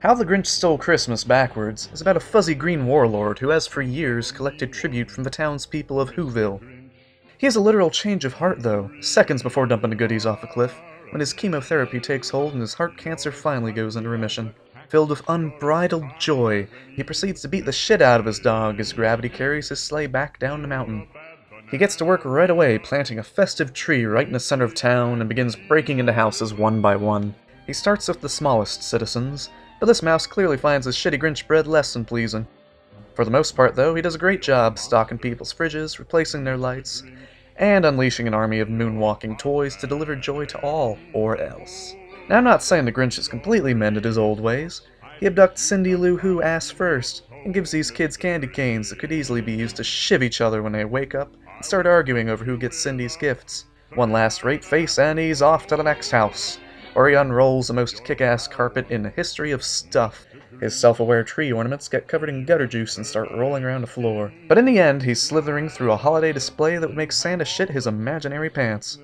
How the Grinch Stole Christmas Backwards is about a fuzzy green warlord who has for years collected tribute from the townspeople of Whoville. He has a literal change of heart, though, seconds before dumping the goodies off a cliff, when his chemotherapy takes hold and his heart cancer finally goes into remission. Filled with unbridled joy, he proceeds to beat the shit out of his dog as gravity carries his sleigh back down the mountain. He gets to work right away, planting a festive tree right in the center of town and begins breaking into houses one by one. He starts with the smallest citizens, but this mouse clearly finds his shitty Grinch bread less than pleasing. For the most part, though, he does a great job stocking people's fridges, replacing their lights, and unleashing an army of moonwalking toys to deliver joy to all, or else. Now, I'm not saying the Grinch has completely mended his old ways. He abducts Cindy Lou Who ass first, and gives these kids candy canes that could easily be used to shiv each other when they wake up and start arguing over who gets Cindy's gifts. One last rate face, and he's off to the next house, where he unrolls the most kick-ass carpet in the history of stuff. His self-aware tree ornaments get covered in gutter juice and start rolling around the floor. But in the end, he's slithering through a holiday display that would make Santa shit his imaginary pants.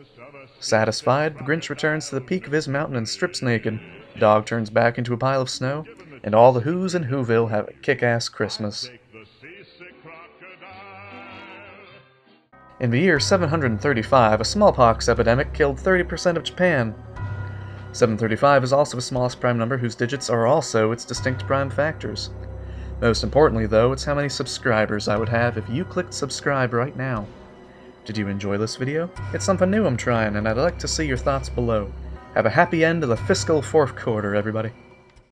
Satisfied, the Grinch returns to the peak of his mountain and strips naked. The dog turns back into a pile of snow, and all the Whos in Whoville have a kick-ass Christmas. In the year 735, a smallpox epidemic killed 30% of Japan. 735 is also the smallest prime number whose digits are also its distinct prime factors. Most importantly, though, it's how many subscribers I would have if you clicked subscribe right now. Did you enjoy this video? It's something new I'm trying, and I'd like to see your thoughts below. Have a happy end of the fiscal fourth quarter, everybody.